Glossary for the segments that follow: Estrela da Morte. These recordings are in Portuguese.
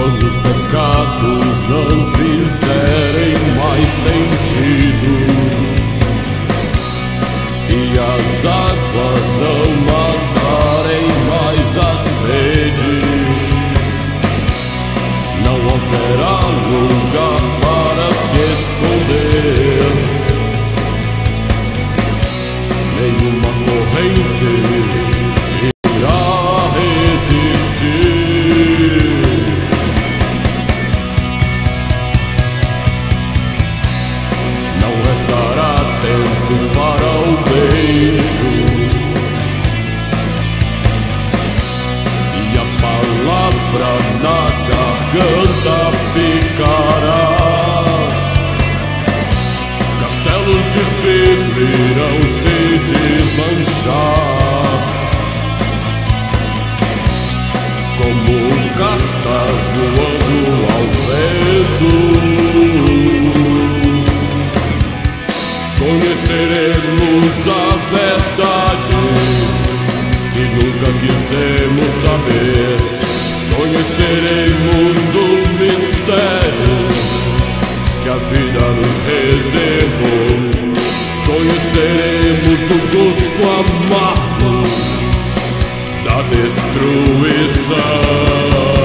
quando os pecados não fizerem mais sentido e as águas não matarem mais a sede, não haverá lugar para se esconder, nenhuma corrente ficará. Castelos de vidro irão se desmanchar como cartas voando ao vento. Conheceremos a verdade que nunca quisemos saber. Conheceremos o mistério que a vida nos reservou. Conheceremos o gosto amargo da destruição.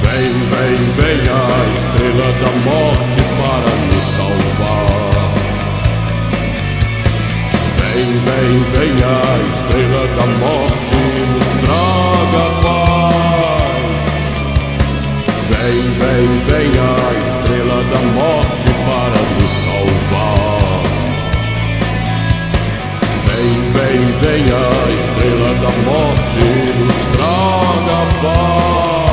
Vem, vem, vem a estrela da morte para nos salvar. Vem, vem, vem a estrela da morte nos traga paz. Vem, vem, vem a estrela da morte para nos salvar. Vem, vem, vem a estrela da morte nos traga paz.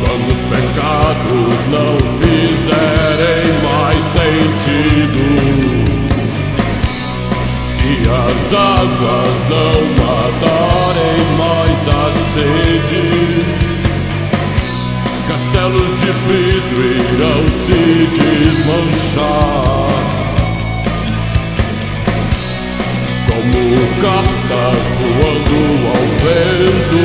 Quando os pecados não fizerem mais sentido e as águas não matarem mais a sede, castelos de vidro irão se desmanchar como cartas voando ao vento.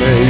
Vem,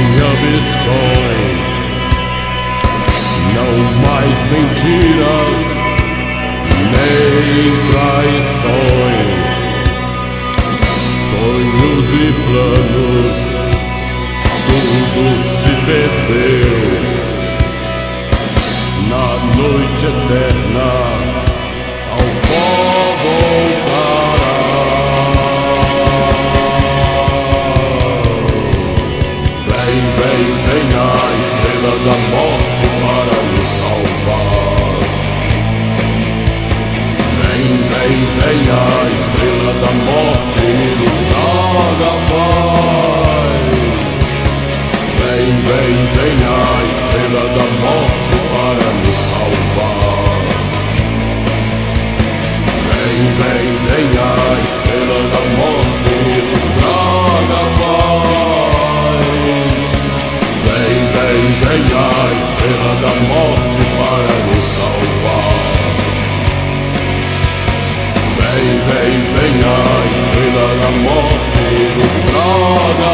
vem, vem a estrela da morte nos traga